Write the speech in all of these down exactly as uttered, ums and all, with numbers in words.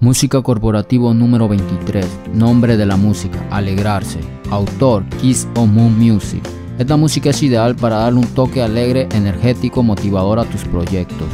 Música corporativo número veintitrés. Nombre de la música: Alegrarse. Autor: Keys of Moon Music. Esta música es ideal para darle un toque alegre, energético, motivador a tus proyectos.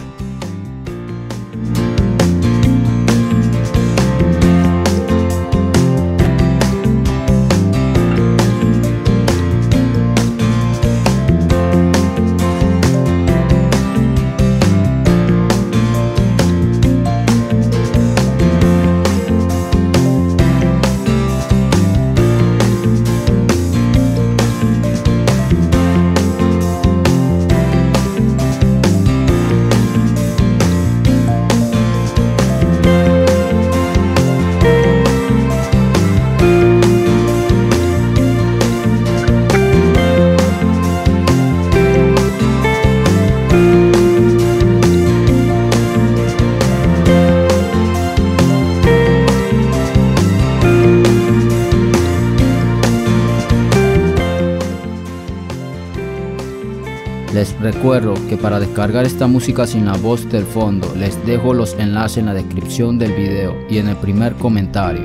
Les recuerdo que para descargar esta música sin la voz del fondo, les dejo los enlaces en la descripción del video y en el primer comentario.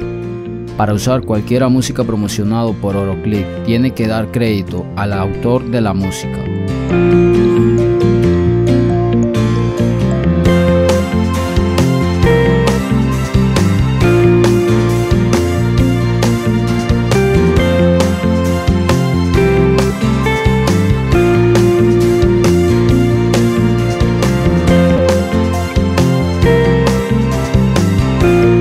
Para usar cualquier música promocionado por Oroclick, tiene que dar crédito al autor de la música. Thank you.